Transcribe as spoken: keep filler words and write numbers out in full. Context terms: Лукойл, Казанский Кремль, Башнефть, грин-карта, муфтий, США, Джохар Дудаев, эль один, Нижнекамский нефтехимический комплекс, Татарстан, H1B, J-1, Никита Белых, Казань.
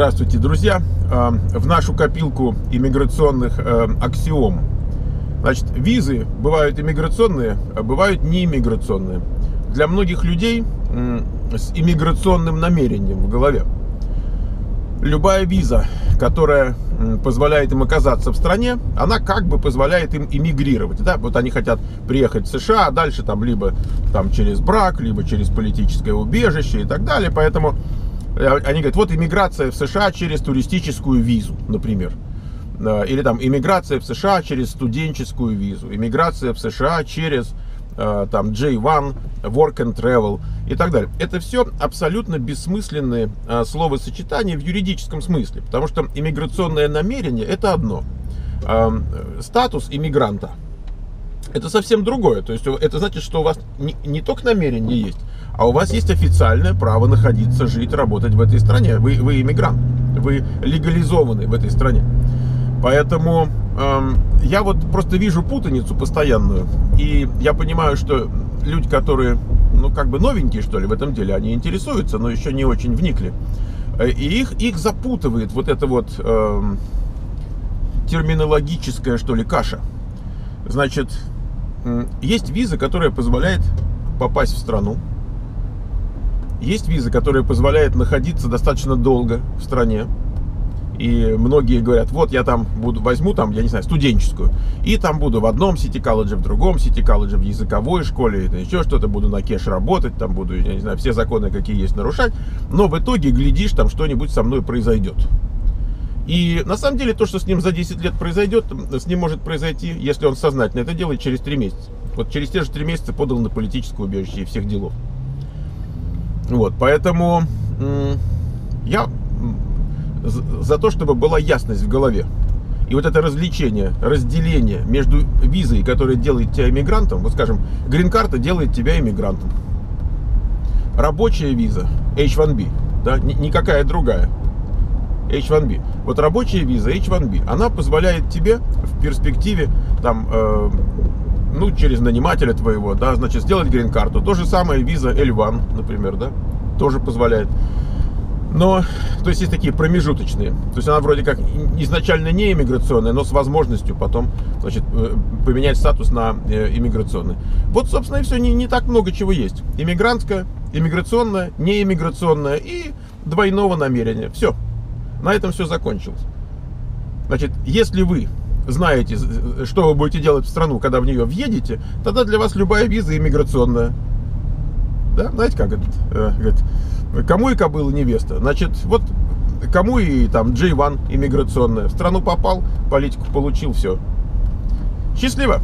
Здравствуйте, друзья! В нашу копилку иммиграционных аксиом. Значит, визы бывают иммиграционные, а бывают неиммиграционные. Для многих людей с иммиграционным намерением в голове. Любая виза, которая позволяет им оказаться в стране, она как бы позволяет им эмигрировать. Да? Вот они хотят приехать в США, а дальше там либо там, через брак, либо через политическое убежище и так далее. Поэтому они говорят, вот иммиграция в США через туристическую визу, например. Или там иммиграция в США через студенческую визу, иммиграция в США через там джей один, work and travel и так далее. Это все абсолютно бессмысленные словосочетания в юридическом смысле, потому что иммиграционное намерение — это одно. Статус иммигранта — это совсем другое. То есть это значит, что у вас не, не только намерение есть, а у вас есть официальное право находиться, жить, работать в этой стране. Вы, вы иммигрант, вы легализованы в этой стране. Поэтому эм, я вот просто вижу путаницу постоянную. И я понимаю, что люди, которые, ну, как бы новенькие, что ли, в этом деле, они интересуются, но еще не очень вникли. И их, их запутывает вот эта вот эм, терминологическая, что ли, каша. Значит, есть виза, которая позволяет попасть в страну. Есть виза, которая позволяет находиться достаточно долго в стране. И многие говорят, вот я там буду, возьму там, я не знаю, студенческую. И там буду в одном сити-колледже, в другом сити-колледже, в языковой школе, это еще что-то, буду на кеш работать, там буду, я не знаю, все законы, какие есть, нарушать. Но в итоге, глядишь, там что-нибудь со мной произойдет. И на самом деле то, что с ним за десять лет произойдет, с ним может произойти, если он сознательно это делает, через три месяца. Вот через те же три месяца подал на политическое убежище и всех делов. Вот, поэтому я за то, чтобы была ясность в голове. И вот это различение, разделение между визой, которая делает тебя иммигрантом, вот скажем, грин-карта делает тебя иммигрантом. Рабочая виза, эйч один би, да, никакая другая. эйч один би. Вот рабочая виза эйч один би, она позволяет тебе в перспективе, там, э, ну, через нанимателя твоего, да, значит, сделать грин-карту. То же самое виза эль один, например, да, тоже позволяет. Но, то есть, есть такие промежуточные. То есть, она вроде как изначально не иммиграционная, но с возможностью потом, значит, поменять статус на иммиграционный. Вот, собственно, и все. Не, не так много чего есть. Иммигрантская, иммиграционная, неиммиграционная и двойного намерения. Все. На этом все закончилось. Значит, если вы знаете, что вы будете делать в страну, когда в нее въедете, тогда для вас любая виза иммиграционная. Да? Знаете, как это? Э, говорит, кому и кобыла невеста? Значит, вот кому и там джей один иммиграционная. В страну попал, политику получил, все. Счастливо!